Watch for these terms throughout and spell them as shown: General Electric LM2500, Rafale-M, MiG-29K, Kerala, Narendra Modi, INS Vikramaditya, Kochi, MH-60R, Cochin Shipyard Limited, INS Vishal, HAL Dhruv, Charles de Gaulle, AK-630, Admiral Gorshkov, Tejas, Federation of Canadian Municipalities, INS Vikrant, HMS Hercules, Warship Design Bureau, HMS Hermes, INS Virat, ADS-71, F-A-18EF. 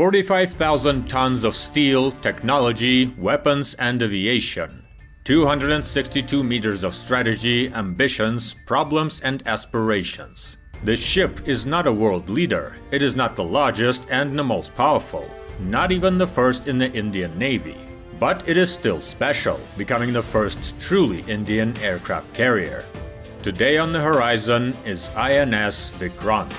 45,000 tons of steel, technology, weapons and aviation, 262 meters of strategy, ambitions, problems and aspirations. The ship is not a world leader, it is not the largest and the most powerful, not even the first in the Indian Navy. But it is still special, becoming the first truly Indian aircraft carrier. Today on the horizon is INS Vikrant.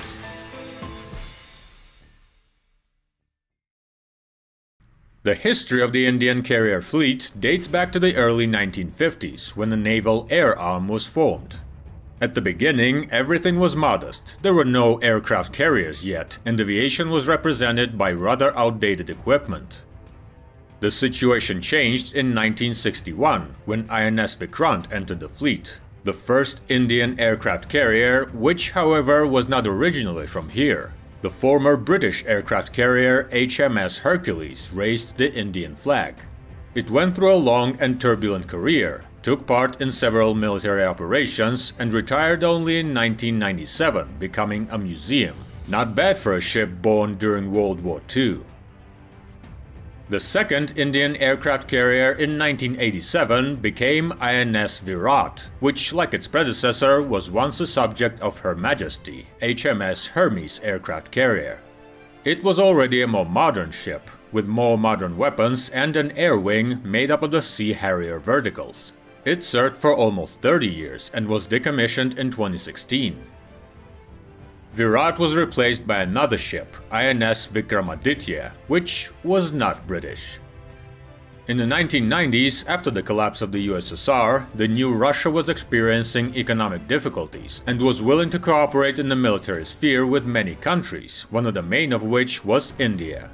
The history of the Indian carrier fleet dates back to the early 1950s, when the Naval Air Arm was formed. At the beginning, everything was modest, there were no aircraft carriers yet, and aviation was represented by rather outdated equipment. The situation changed in 1961, when INS Vikrant entered the fleet, the first Indian aircraft carrier, which, however, was not originally from here. The former British aircraft carrier HMS Hercules raised the Indian flag. It went through a long and turbulent career, took part in several military operations and retired only in 1997, becoming a museum. Not bad for a ship born during World War II. The second Indian aircraft carrier in 1987 became INS Virat, which, like its predecessor, was once a subject of Her Majesty, HMS Hermes aircraft carrier. It was already a more modern ship, with more modern weapons and an air wing made up of the Sea Harrier verticals. It served for almost 30 years and was decommissioned in 2016. Virat was replaced by another ship, INS Vikramaditya, which was not British. In the 1990s, after the collapse of the USSR, the new Russia was experiencing economic difficulties and was willing to cooperate in the military sphere with many countries, one of the main of which was India.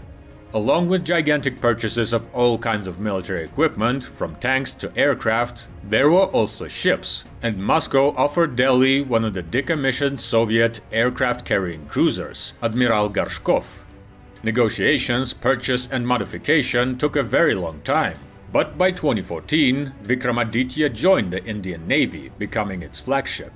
Along with gigantic purchases of all kinds of military equipment, from tanks to aircraft, there were also ships, and Moscow offered Delhi one of the decommissioned Soviet aircraft-carrying cruisers, Admiral Gorshkov. Negotiations, purchase and modification took a very long time, but by 2014, Vikramaditya joined the Indian Navy, becoming its flagship.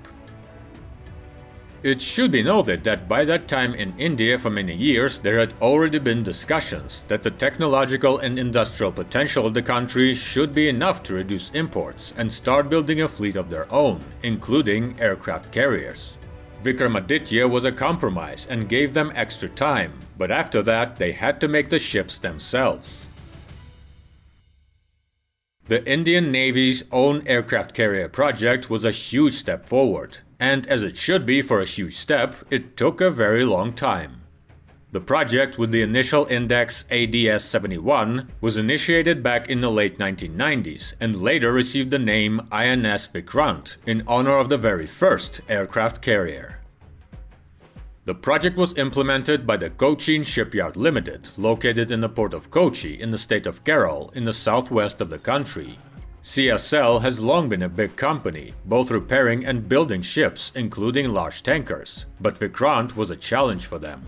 It should be noted that by that time in India for many years there had already been discussions that the technological and industrial potential of the country should be enough to reduce imports and start building a fleet of their own, including aircraft carriers. Vikramaditya was a compromise and gave them extra time, but after that they had to make the ships themselves. The Indian Navy's own aircraft carrier project was a huge step forward. And as it should be for a huge step, it took a very long time. The project, with the initial index ADS-71, was initiated back in the late 1990s and later received the name INS Vikrant in honor of the very first aircraft carrier. The project was implemented by the Cochin Shipyard Limited, located in the port of Kochi in the state of Kerala in the southwest of the country. CSL has long been a big company, both repairing and building ships, including large tankers, but Vikrant was a challenge for them.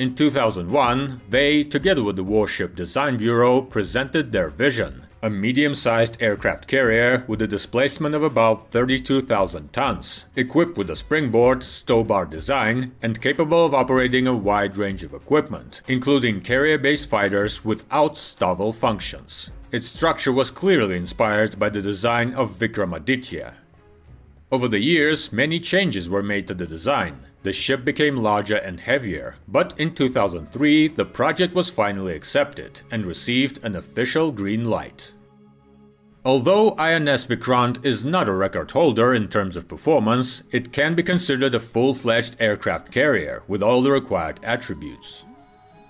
In 2001, they, together with the Warship Design Bureau, presented their vision, a medium-sized aircraft carrier with a displacement of about 32,000 tons, equipped with a springboard, stowbar design, and capable of operating a wide range of equipment, including carrier-based fighters without STOVL functions. Its structure was clearly inspired by the design of Vikramaditya. Over the years, many changes were made to the design. The ship became larger and heavier, but in 2003, the project was finally accepted and received an official green light. Although INS Vikrant is not a record holder in terms of performance, it can be considered a full-fledged aircraft carrier with all the required attributes.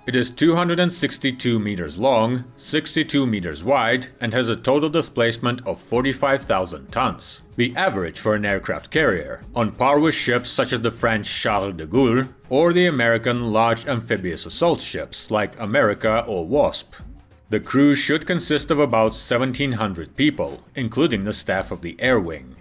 It is 262 meters long, 62 meters wide, and has a total displacement of 45,000 tons, the average for an aircraft carrier, on par with ships such as the French Charles de Gaulle or the American large amphibious assault ships like America or Wasp. The crew should consist of about 1,700 people, including the staff of the air wing.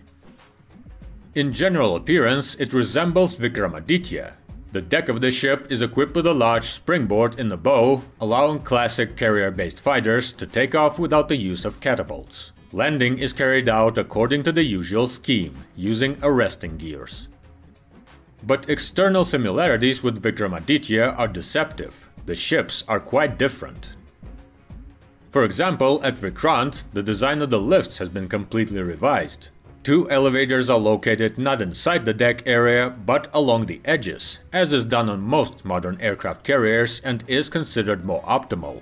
In general appearance, it resembles Vikramaditya. The deck of the ship is equipped with a large springboard in the bow, allowing classic carrier-based fighters to take off without the use of catapults. Landing is carried out according to the usual scheme, using arresting gears. But external similarities with Vikramaditya are deceptive. the ships are quite different. For example, at Vikrant, the design of the lifts has been completely revised. Two elevators are located not inside the deck area, but along the edges, as is done on most modern aircraft carriers and is considered more optimal.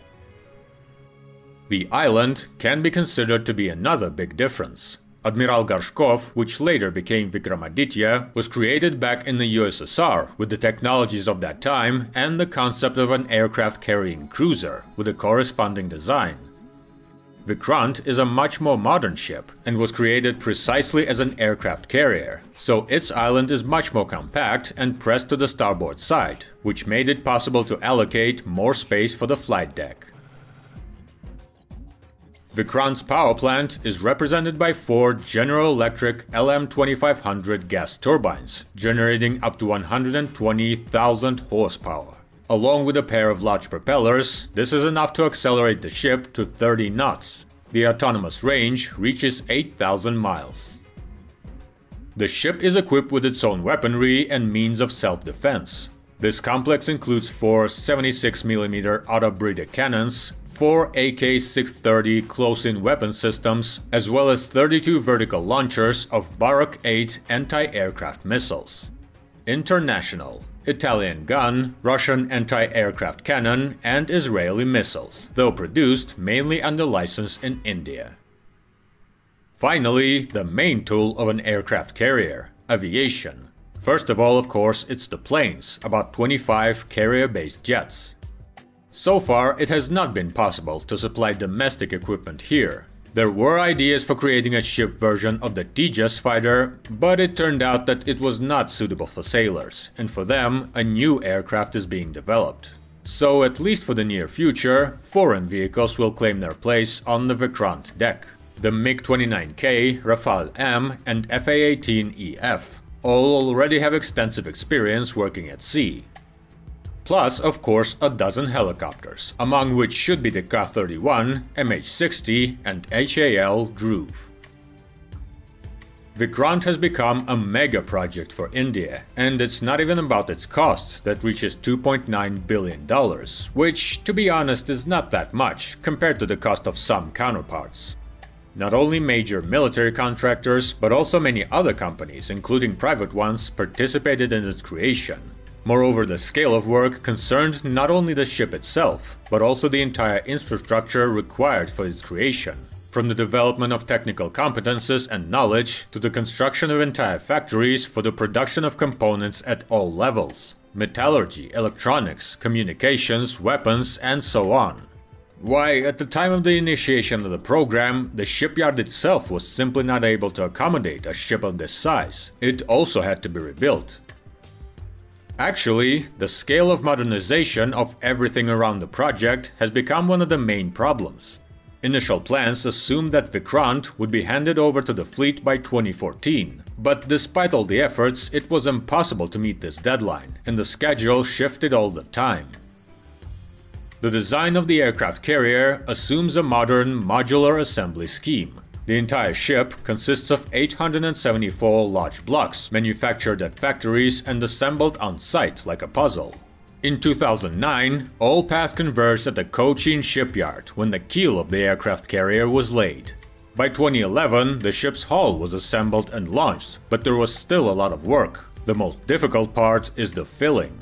The island can be considered to be another big difference. Admiral Gorshkov, which later became Vikramaditya, was created back in the USSR with the technologies of that time and the concept of an aircraft carrying cruiser with a corresponding design. Vikrant is a much more modern ship and was created precisely as an aircraft carrier, so its island is much more compact and pressed to the starboard side, which made it possible to allocate more space for the flight deck. Vikrant's power plant is represented by four General Electric LM2500 gas turbines, generating up to 120,000 horsepower. Along with a pair of large propellers, this is enough to accelerate the ship to 30 knots. The autonomous range reaches 8,000 miles. The ship is equipped with its own weaponry and means of self-defense. This complex includes four 76mm Otto Breeder cannons, four AK-630 close-in weapon systems, as well as 32 vertical launchers of Barak-8 anti-aircraft missiles. International: Italian gun, Russian anti-aircraft cannon, and Israeli missiles, though produced mainly under license in India. Finally, the main tool of an aircraft carrier, aviation. First of all, of course, it's the planes, about 25 carrier-based jets. So far, it has not been possible to supply domestic equipment here. There were ideas for creating a ship version of the Tejas fighter, but it turned out that it was not suitable for sailors, and for them, a new aircraft is being developed. So, at least for the near future, foreign vehicles will claim their place on the Vikrant deck. The MiG-29K, Rafale-M, and F-A-18EF all already have extensive experience working at sea. Plus, of course, a dozen helicopters, among which should be the Ka-31, MH-60, and HAL Dhruv. Vikrant has become a mega project for India, and it's not even about its cost that reaches $2.9 billion, which, to be honest, is not that much compared to the cost of some counterparts. Not only major military contractors, but also many other companies, including private ones, participated in its creation. Moreover, the scale of work concerned not only the ship itself, but also the entire infrastructure required for its creation, from the development of technical competences and knowledge to the construction of entire factories for the production of components at all levels: metallurgy, electronics, communications, weapons, and so on. Why, at the time of the initiation of the program, the shipyard itself was simply not able to accommodate a ship of this size. It also had to be rebuilt. Actually, the scale of modernization of everything around the project has become one of the main problems. Initial plans assumed that Vikrant would be handed over to the fleet by 2014, but despite all the efforts, it was impossible to meet this deadline, and the schedule shifted all the time. The design of the aircraft carrier assumes a modern modular assembly scheme. The entire ship consists of 874 large blocks, manufactured at factories and assembled on site like a puzzle. In 2009, all paths converged at the Cochin Shipyard when the keel of the aircraft carrier was laid. By 2011, the ship's hull was assembled and launched, but there was still a lot of work. The most difficult part is the filling.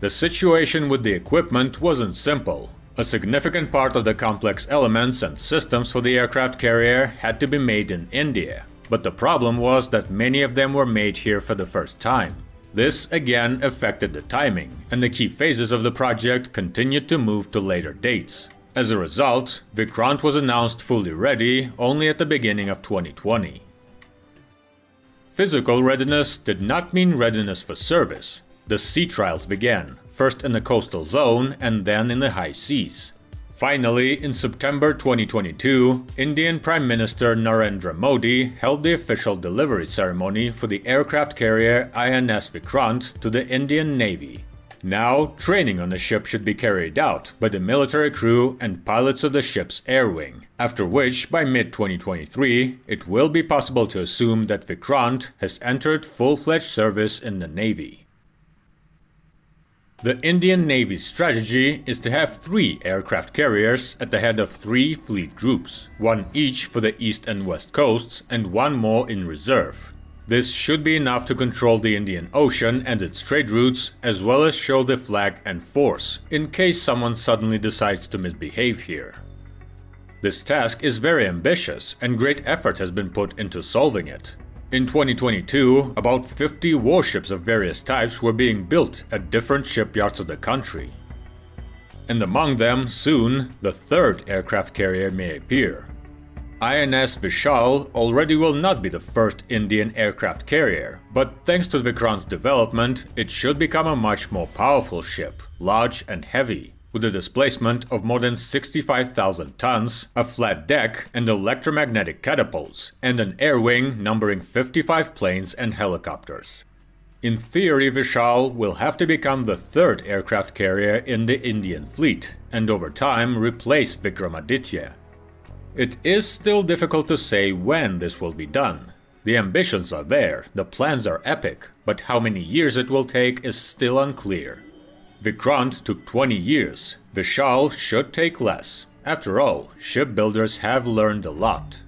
The situation with the equipment wasn't simple. A significant part of the complex elements and systems for the aircraft carrier had to be made in India, but the problem was that many of them were made here for the first time. This again affected the timing, and the key phases of the project continued to move to later dates. As a result, Vikrant was announced fully ready only at the beginning of 2020. Physical readiness did not mean readiness for service. The sea trials began, first in the coastal zone and then in the high seas. Finally, in September 2022, Indian Prime Minister Narendra Modi held the official delivery ceremony for the aircraft carrier INS Vikrant to the Indian Navy. Now, training on the ship should be carried out by the military crew and pilots of the ship's air wing, after which, by mid-2023, it will be possible to assume that Vikrant has entered full-fledged service in the Navy. The Indian Navy's strategy is to have 3 aircraft carriers at the head of 3 fleet groups, one each for the east and west coasts and one more in reserve. This should be enough to control the Indian Ocean and its trade routes, as well as show the flag and force, in case someone suddenly decides to misbehave here. This task is very ambitious, and great effort has been put into solving it. In 2022, about 50 warships of various types were being built at different shipyards of the country. And among them, soon, the 3rd aircraft carrier may appear. INS Vishal already will not be the first Indian aircraft carrier, but thanks to Vikrant's development, it should become a much more powerful ship, large and heavy, with a displacement of more than 65,000 tons, a flat deck and electromagnetic catapults, and an air wing numbering 55 planes and helicopters. In theory, Vishal will have to become the 3rd aircraft carrier in the Indian fleet, and over time replace Vikramaditya. It is still difficult to say when this will be done. The ambitions are there, the plans are epic, but how many years it will take is still unclear. Vikrant took 20 years, Vishal should take less. After all, shipbuilders have learned a lot.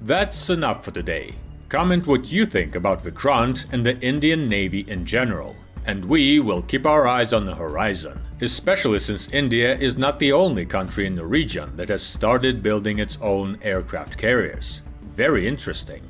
That's enough for today. Comment what you think about Vikrant and the Indian Navy in general. And we will keep our eyes on the horizon, especially since India is not the only country in the region that has started building its own aircraft carriers. Very interesting.